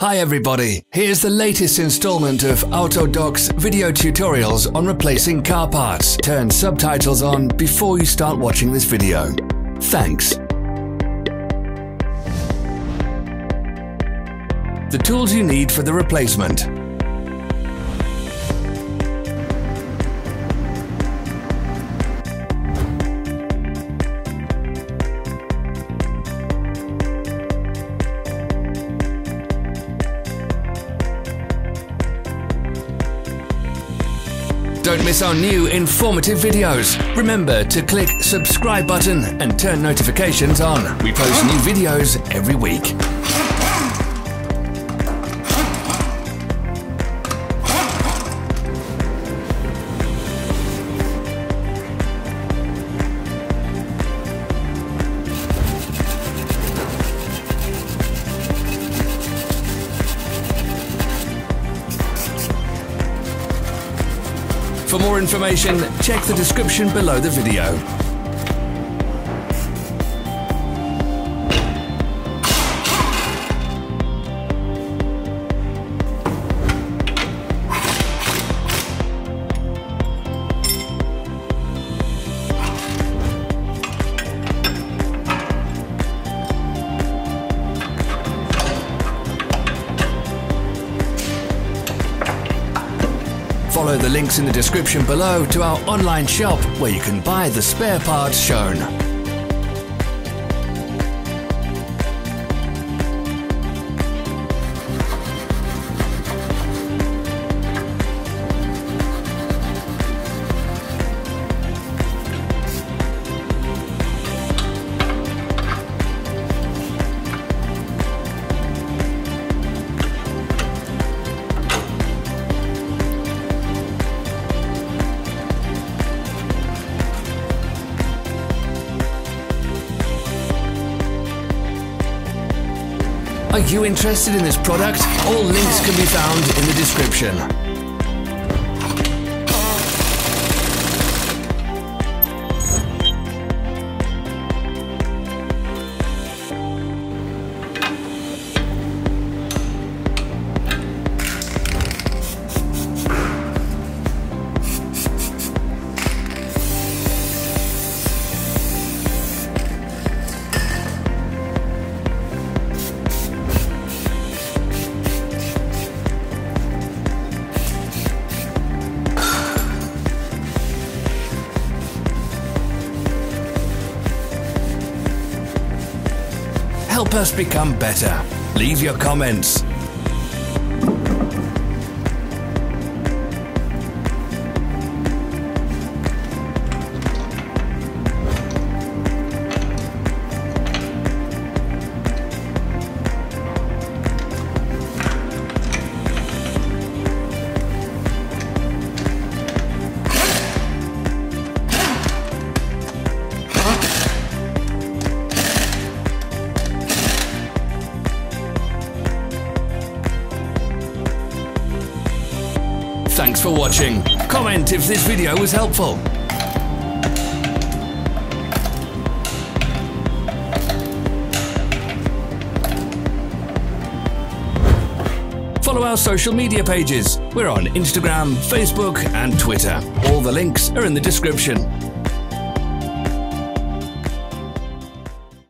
Hi everybody, here's the latest installment of AutoDoc's video tutorials on replacing car parts. Turn subtitles on before you start watching this video. Thanks. The tools you need for the replacement. Don't miss our new informative videos. Remember to click subscribe button and turn notifications on. We post new videos every week. For more information, check the description below the video. Follow the links in the description below to our online shop where you can buy the spare parts shown. Are you interested in this product? All links can be found in the description. Help us become better. Leave your comments. Thanks for watching. Comment if this video was helpful. Follow our social media pages. We're on Instagram, Facebook, and Twitter. All the links are in the description.